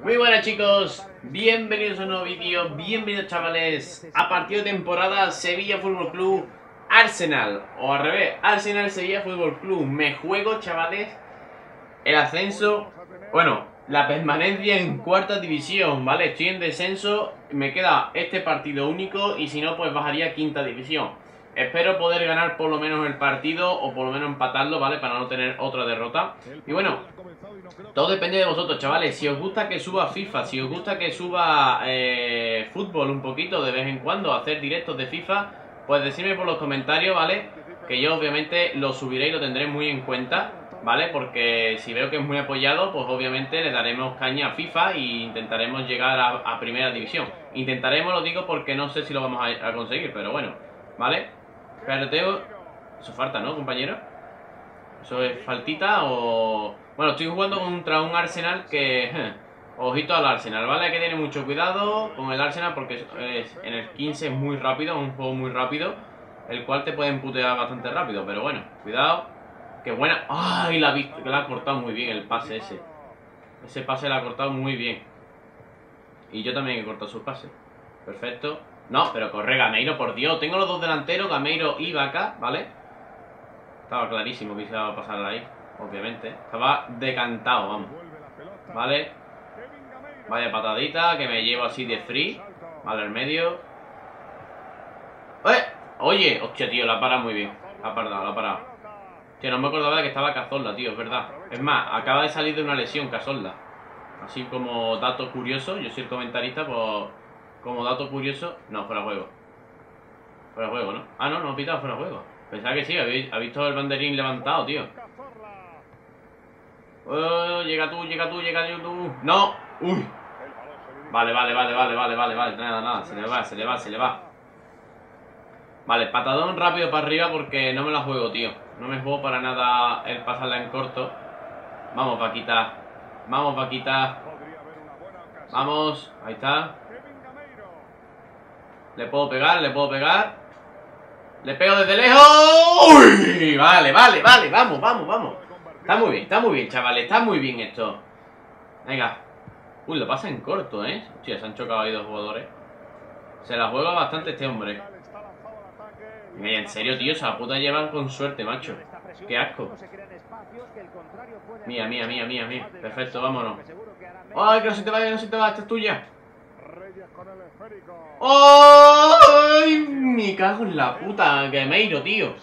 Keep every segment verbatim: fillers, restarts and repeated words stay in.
Muy buenas chicos, bienvenidos a un nuevo vídeo, bienvenidos chavales a partido de temporada Sevilla Fútbol Club Arsenal, o al revés, Arsenal Sevilla Fútbol Club. Me juego chavales el ascenso, bueno, la permanencia en cuarta división, ¿vale? Estoy en descenso, me queda este partido único y si no pues bajaría a quinta división. Espero poder ganar por lo menos el partido o por lo menos empatarlo, ¿vale? Para no tener otra derrota. Y bueno, todo depende de vosotros, chavales. Si os gusta que suba FIFA, si os gusta que suba eh, fútbol un poquito de vez en cuando, hacer directos de FIFA, pues decidme por los comentarios, ¿vale? Que yo obviamente lo subiré y lo tendré muy en cuenta, ¿vale? Porque si veo que es muy apoyado, pues obviamente le daremos caña a FIFA e intentaremos llegar a, a primera división. Intentaremos, lo digo porque no sé si lo vamos a, a conseguir, pero bueno, ¿vale? Carreteo, eso falta, ¿no, compañero? Eso es faltita o... Bueno, estoy jugando contra un Arsenal que... Ojito al Arsenal, ¿vale? Hay que tener mucho cuidado con el Arsenal porque es... en el quince es muy rápido, es un juego muy rápido, el cual te pueden putear bastante rápido, pero bueno, cuidado. ¡Qué buena! ¡Ay! La, la ha cortado muy bien el pase ese. Ese pase la ha cortado muy bien. Y yo también he cortado su pase. Perfecto. No, pero corre Gameiro, por Dios. Tengo los dos delanteros, Gameiro y Vaca, ¿vale? Estaba clarísimo que se iba a pasar ahí, obviamente. Estaba decantado, vamos. Vale. Vaya patadita que me llevo así de free. Vale, al medio. ¡Eh! Oye, hostia, tío, la ha parado muy bien. La ha parado, la ha parado. Tío, no me acordaba de que estaba Cazorla, tío, es verdad. Es más, acaba de salir de una lesión Cazorla. Así como dato curioso, yo soy el comentarista, pues... Como dato curioso... No, fuera juego. Fuera juego, ¿no? Ah, no, no ha pitado fuera juego. Pensaba que sí, ha visto el banderín levantado, tío. Oh, llega tú, llega tú, llega tú. ¡No! ¡Uy! Vale, vale, vale, vale, vale, vale, vale. Nada, nada, se le va, se le va, se le va. Vale, patadón rápido para arriba porque no me la juego, tío. No me juego para nada el pasarla en corto. Vamos, Vaquita. Vamos, Vaquita. Vamos, ahí está. Le puedo pegar, le puedo pegar. Le pego desde lejos. ¡Uy! Vale, vale, vale. Vamos, vamos, vamos. Está muy bien, está muy bien, chavales. Está muy bien esto. Venga. Uy, lo pasa en corto, ¿eh? Hostia, se han chocado ahí dos jugadores. Se la juega bastante este hombre. Mira, en serio, tío. Esa puta llevan con suerte, macho. Qué asco. Mía, mía, mía, mía, mía. Perfecto, vámonos. ¡Ay, que no se te va, que no se te va! Esta es tuya. ¡Oh! ¡Ay! Me cago en la puta, Gameiro, tío.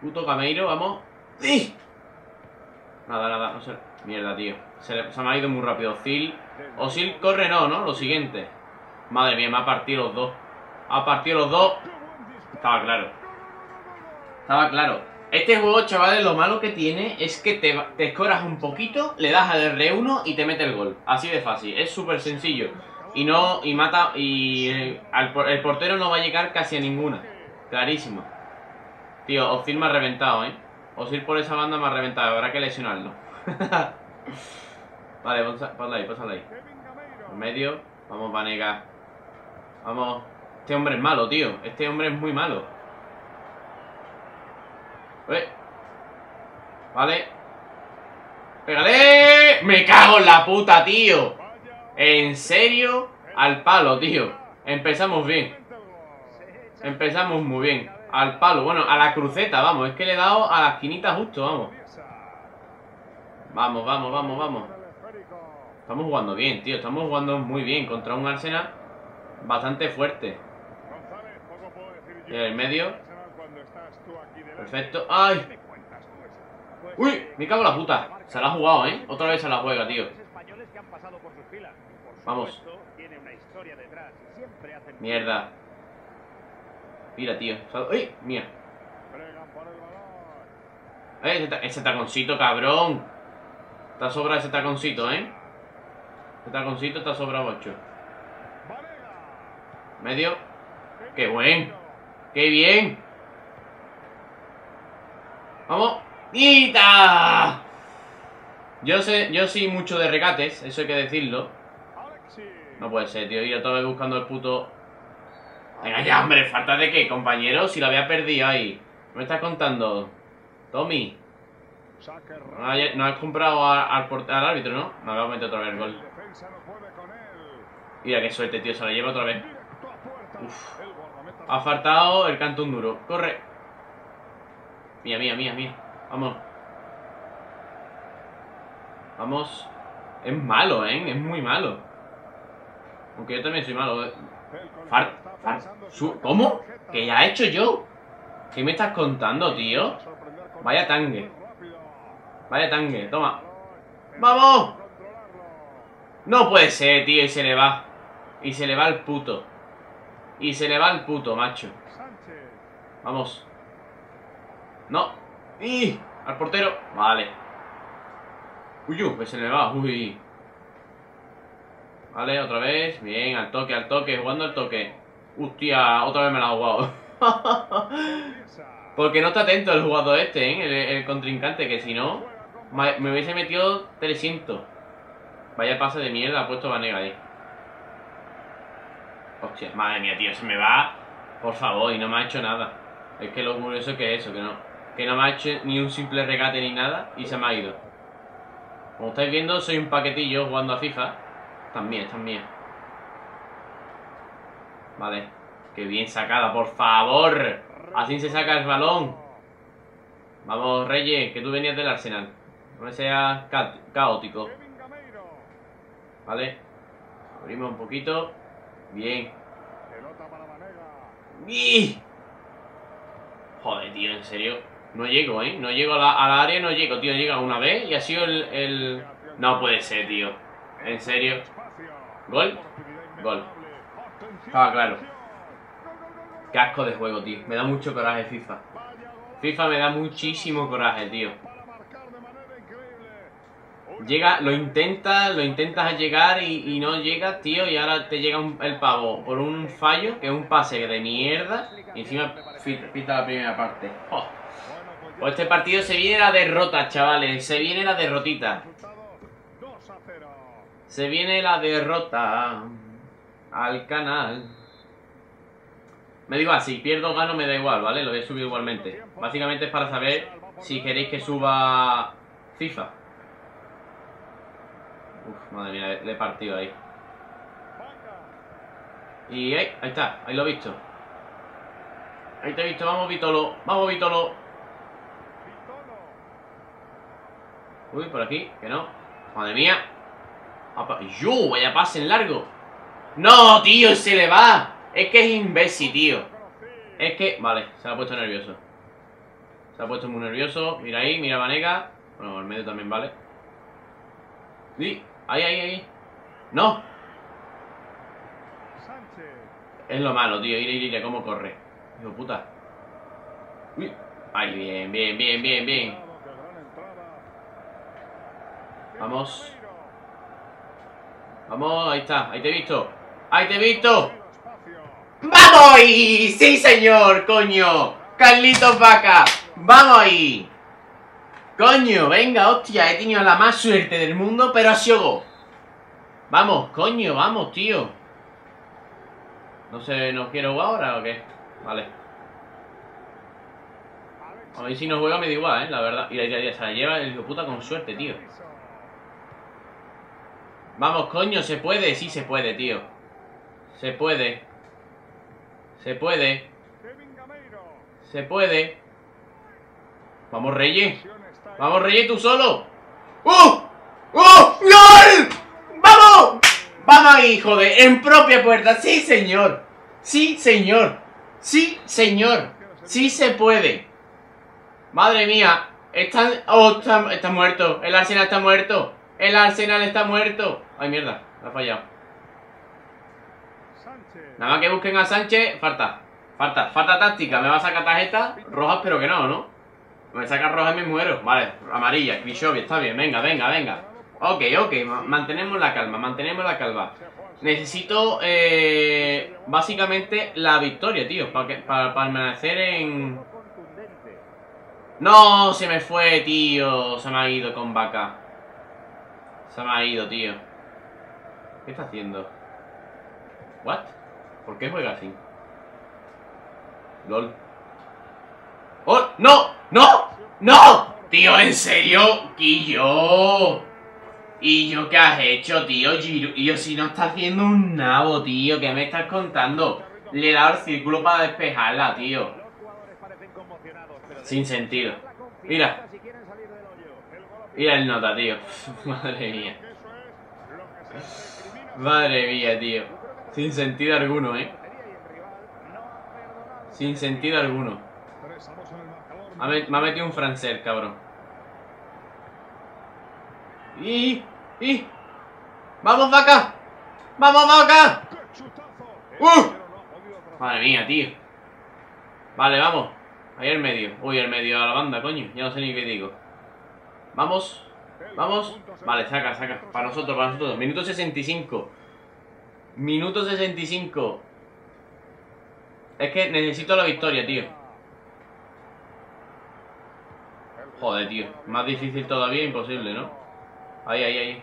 Puto Gameiro, vamos. ¡Sí! Nada, nada, no sé. Mierda, tío. Se, le, se me ha ido muy rápido. Ozil. Ozil corre, no, ¿no? Lo siguiente. Madre mía, me ha partido los dos. Ha partido los dos. Estaba claro. Estaba claro. Este juego, chavales, lo malo que tiene es que te, te escoras un poquito, le das al erre uno y te mete el gol. Así de fácil. Es súper sencillo. Y no, y mata, y el, el portero no va a llegar casi a ninguna. Clarísimo. Tío, Ozil me ha reventado, ¿eh? Ozil por esa banda me ha reventado, habrá que lesionarlo. Vale, pásala ahí, pásala ahí. En medio, vamos, Banega. Vamos. Este hombre es malo, tío. Este hombre es muy malo. Uy. Vale. ¡Pégale! ¡Me cago en la puta, tío! En serio, al palo, tío. Empezamos bien. Empezamos muy bien. Al palo, bueno, a la cruceta, vamos. Es que le he dado a la esquinita justo, vamos. Vamos, vamos, vamos, vamos. Estamos jugando bien, tío. Estamos jugando muy bien contra un Arsenal bastante fuerte. En el medio. Perfecto. ¡Ay! ¡Uy! Me cago en la puta. Se la ha jugado, ¿eh? Otra vez se la juega, tío. Vamos. Mierda. Mira, tío. ¡Uy! Mira. Eh, ese taconcito, cabrón. Está sobra ese taconcito, ¿eh? Ese taconcito está sobra ocho. Medio. ¡Qué buen! ¡Qué bien! ¡Vamos! ¡Quita! Yo sé, yo sí mucho de regates, eso hay que decirlo. No puede ser, tío. Yo todavía buscando el puto... Venga ya, hombre. ¿Falta de qué, compañero? Si la había perdido ahí. ¿Me estás contando? Tommy. Ah, no has comprado al, al, al árbitro, ¿no? Me voy a meter otra vez el gol. Mira qué suerte, tío. Se lo lleva otra vez. Uf. Ha faltado el cantón duro. Corre. Mía, mía, mía, mía. Vamos. Vamos. Es malo, ¿eh? Es muy malo. Aunque yo también soy malo. ¿Eh? Fart, fart. ¿Cómo? ¿Qué ya he hecho yo? ¿Qué me estás contando, tío? Vaya tangue. Vaya tangue. Toma. ¡Vamos! No puede ser, tío. Y se le va. Y se le va el puto. Y se le va el puto, macho. Vamos. No. ¡Y! Al portero. Vale. Uy, uy, pues se le va. Uy. Vale, otra vez. Bien, al toque, al toque. Jugando al toque. Hostia, otra vez me la ha jugado. Porque no está atento el jugador este, ¿eh? El, el contrincante, que si no me hubiese metido trescientos. Vaya pase de mierda ha puesto Banega ahí. Hostia, madre mía, tío, se me va. Por favor, y no me ha hecho nada. Es que lo curioso que es eso, que no, que no me ha hecho ni un simple regate ni nada. Y se me ha ido. Como estáis viendo, soy un paquetillo jugando a FIFA. También, también. Vale. Qué bien sacada, por favor. Así se saca el balón. Vamos, Reyes, que tú venías del Arsenal. No seas ca caótico. Vale. Abrimos un poquito. Bien. ¡Y! Joder, tío, en serio. No llego, ¿eh? No llego a la, a la área, no llego, tío. Llega una vez y ha sido el, el... No puede ser, tío. En serio. ¿Gol? Gol. Estaba claro. Qué asco de juego, tío. Me da mucho coraje FIFA. FIFA me da muchísimo coraje, tío. Llega, lo intentas, lo intentas llegar y, y no llegas, tío, y ahora te llega un, el pavo por un fallo, que es un pase de mierda, y encima pita la primera parte. Oh. Pues este partido se viene la derrota, chavales, se viene la derrotita. Se viene la derrota al canal. Me digo así, ah, pierdo o gano, me da igual, ¿vale? Lo voy a subir igualmente. Básicamente es para saber si queréis que suba FIFA. Uf, madre mía, le he partido ahí. Y ahí, ahí está, ahí lo he visto. Ahí te he visto, vamos Vitolo, vamos Vitolo. Uy, por aquí, que no. Madre mía. ¡Yo! Vaya pase en largo. ¡No, tío! ¡Se le va! Es que es imbécil, tío. Es que... Vale, se ha puesto nervioso. Se ha puesto muy nervioso. Mira ahí, mira Banega. Bueno, al medio también vale. Sí, ahí, ahí, ahí. ¡No! Es lo malo, tío. Ire, ire, ire, cómo corre. Hijo puta. Uy. Ay, bien, bien, bien, bien, bien. Vamos. Vamos, ahí está. Ahí te he visto. Ahí te he visto. ¡Vamos ahí! ¡Sí, señor! ¡Coño! ¡Carlitos Vaca! ¡Vamos ahí! ¡Coño! ¡Venga, hostia! He tenido la más suerte del mundo, pero ha sido gol. ¡Vamos, coño! ¡Vamos, tío! No sé, ¿no quiero jugar ahora o qué? Vale. A ver si no juega me da igual, ¿eh? La verdad. Y la se la lleva el hijo puta con suerte, tío. ¡Vamos, coño! ¿Se puede? Sí, se puede, tío. Se puede. Se puede. Se puede. Vamos, Reyes. Vamos, Reyes, tú solo. ¡Uh! ¡Uh! ¡Gol! ¡Vamos! ¡Vamos ahí, joder! ¡En propia puerta! ¡Sí, señor! ¡Sí, señor! ¡Sí, señor! ¡Sí se puede! ¡Madre mía! Están... ¡Oh! Está, está muerto. El Arsenal está muerto. El Arsenal está muerto. ¡Ay, mierda! Me ha fallado. Nada más que busquen a Sánchez, falta, falta, falta táctica, me va a sacar tarjetas rojas, pero que no, ¿no? Me saca rojas y me muero, vale, amarilla, Grishovia, está bien, venga, venga, venga. Ok, ok, mantenemos la calma, mantenemos la calma. Necesito, eh, básicamente, la victoria, tío, para, que, para, para permanecer en... No, se me fue, tío, se me ha ido con Vaca. Se me ha ido, tío. ¿Qué está haciendo? ¿What? ¿Por qué juega así? ¡Lol! ¡Oh! ¡No! ¡No! ¡No! Tío, ¿en serio? Guillo. ¿Y yo qué has hecho, tío? Y yo si no está haciendo un nabo, tío. ¿Qué me estás contando? Le he dado el círculo para despejarla, tío. Sin sentido. Mira. Mira el nota, tío. Madre mía. Madre mía, tío. Sin sentido alguno, eh. Sin sentido alguno. Me ha metido un francés, cabrón. ¡Y! ¡Y! ¡Vamos, Vaca! ¡Vamos, Vaca! ¡Uh! Madre mía, tío. Vale, vamos. Ahí al medio. Uy, al medio a la banda, coño. Ya no sé ni qué digo. Vamos. Vamos. Vale, saca, saca. Para nosotros, para nosotros. Minuto sesenta y cinco. Minuto sesenta y cinco. Es que necesito la victoria, tío. Joder, tío. Más difícil todavía, imposible, ¿no? Ahí, ahí, ahí.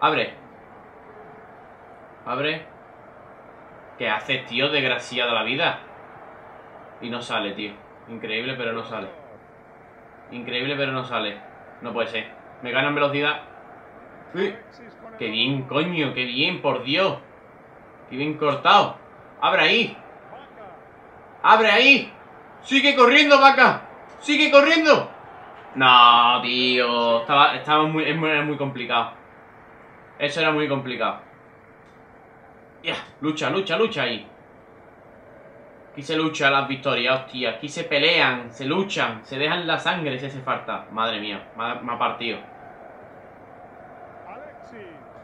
Abre. Abre. ¿Qué haces, tío? Desgraciada la vida. Y no sale, tío. Increíble, pero no sale. Increíble, pero no sale. No puede ser. Me ganan velocidad. ¡Uy! ¡Qué bien, coño! ¡Qué bien, por Dios! ¡Qué bien cortado! ¡Abre ahí! ¡Abre ahí! ¡Sigue corriendo, Vaca! ¡Sigue corriendo! No, tío. Estaba, estaba muy, era muy complicado. Eso era muy complicado. Ya, yeah. Lucha, lucha, lucha ahí. Aquí se lucha las victorias, hostia. Aquí se pelean, se luchan, se dejan la sangre si hace falta. Madre mía, me ha, me ha partido.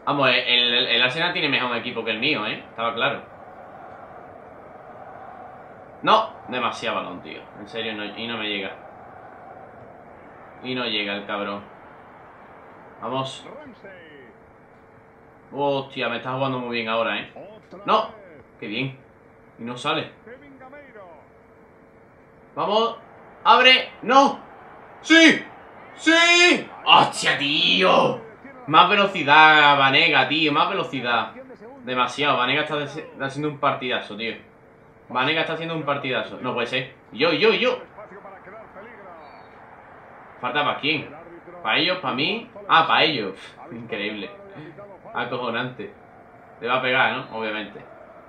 Vamos, el, el, el Arsenal tiene mejor equipo que el mío, ¿eh? Estaba claro. No, demasiado balón, tío. En serio, no, y no me llega. Y no llega el cabrón. Vamos. Hostia, me está jugando muy bien ahora, ¿eh? No, qué bien. Y no sale. Vamos. Abre. No. Sí. Sí. Hostia, tío. Más velocidad, Banega, tío. Más velocidad. Demasiado. Banega está haciendo un partidazo, tío. Banega está haciendo un partidazo. No puede ser. Yo, yo, yo. ¿Falta para quién? ¿Para ellos? ¿Para mí? Ah, para ellos. Increíble. Acojonante. Le va a pegar, ¿no? Obviamente.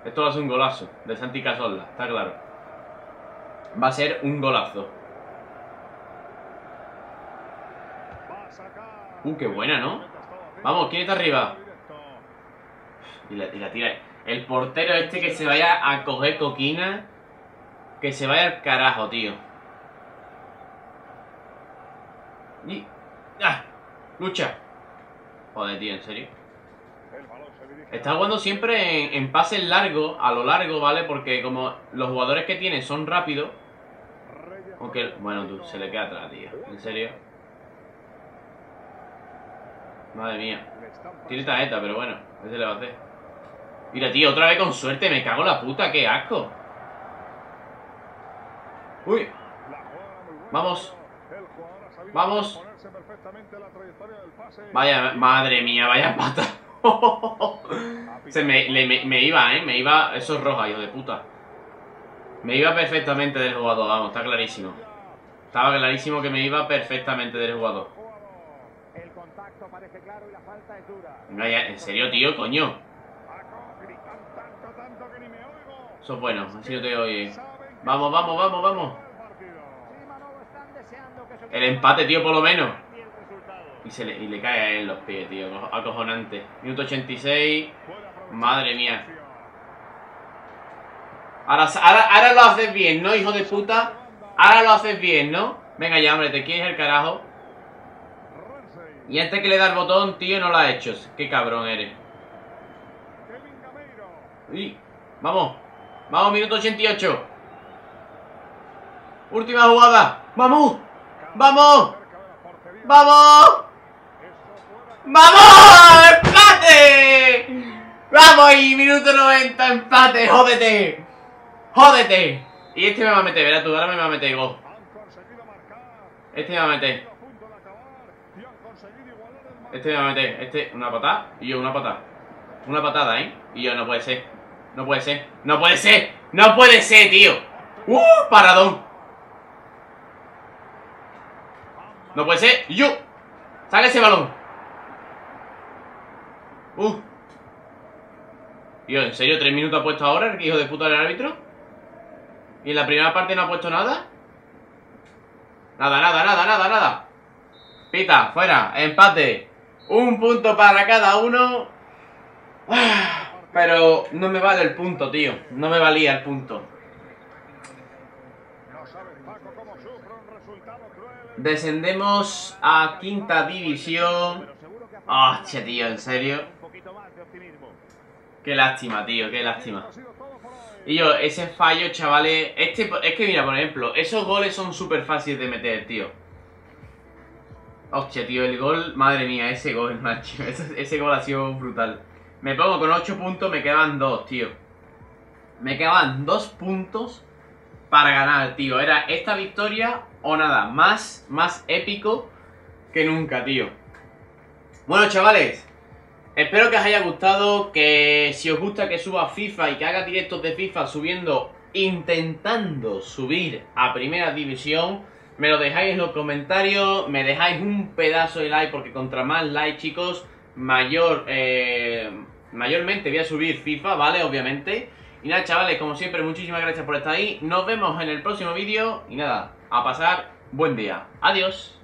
Esto va a ser un golazo de Santi Cazorla, está claro. Va a ser un golazo. Uh, qué buena, ¿no? Vamos, ¿quién está arriba? Y la, y la tira. El portero este que se vaya a coger coquina. Que se vaya al carajo, tío. Y... ¡Ah! ¡Lucha! Joder, tío, en serio. Está jugando siempre en, en pases largos, a lo largo, ¿vale? Porque como los jugadores que tiene son rápidos. Aunque, bueno, tú, se le queda atrás, tío. ¿En serio? Madre mía. Tiene tarjeta, pero bueno, ese le va a hacer. Mira, tío, otra vez con suerte. Me cago en la puta, qué asco. Uy. Vamos. Vamos. Vaya, madre mía, vaya pata. Se me, le, me, me iba, ¿eh? Me iba... Eso es roja, hijo de puta. Me iba perfectamente del jugador, vamos, está clarísimo. Estaba clarísimo que me iba perfectamente del jugador. Vaya, en serio, tío, coño. Eso es bueno, así yo te oye. Vamos, vamos, vamos, vamos. El empate, tío, por lo menos. Y, se le, y le cae a él los pies, tío. Acojonante. Minuto ochenta y seis. Madre mía. Ahora, ahora, ahora lo haces bien, ¿no, hijo de puta? Ahora lo haces bien, ¿no? Venga ya, hombre, te quieres el carajo. Y antes que le da el botón, tío, no lo ha hecho. Qué cabrón eres. Y, vamos. Vamos, minuto ochenta y ocho. Última jugada. ¡Vamos! ¡Vamos! ¡Vamos! ¡Vamos! ¡Empate! ¡Vamos ahí! Minuto noventa, empate, jódete. ¡Jódete! Y este me va a meter, verás tú, ahora me va a meter gol. Este me va a meter. Este me va a meter, este, una patada, y yo una patada. Una patada, ¿eh? Y yo, no puede ser, no puede ser, no puede ser, no puede ser, tío. ¡Uh! Paradón. No puede ser. ¡Yo! ¡Saca ese balón! ¡Uh! Tío, ¿en serio? ¿Tres minutos ha puesto ahora el hijo de puta del árbitro? ¿Y en la primera parte no ha puesto nada? Nada, nada, nada, nada, nada. Pita, fuera, empate. Un punto para cada uno. Pero no me vale el punto, tío. No me valía el punto. Descendemos a quinta división. Hostia, tío, en serio. Qué lástima, tío, qué lástima. Y yo, ese fallo, chavales. Este, es que mira, por ejemplo, esos goles son súper fáciles de meter, tío. Hostia, tío, el gol, madre mía, ese gol, macho, ese, ese gol ha sido brutal. Me pongo con ocho puntos, me quedan dos, tío. Me quedaban dos puntos para ganar, tío. Era esta victoria o nada, más, más épico que nunca, tío. Bueno, chavales, espero que os haya gustado, que si os gusta que suba FIFA y que haga directos de FIFA subiendo, intentando subir a primera división, me lo dejáis en los comentarios, me dejáis un pedazo de like, porque contra más like, chicos, mayor, eh, mayormente voy a subir FIFA, ¿vale? Obviamente. Y nada, chavales, como siempre, muchísimas gracias por estar ahí. Nos vemos en el próximo vídeo y nada, a pasar buen día. Adiós.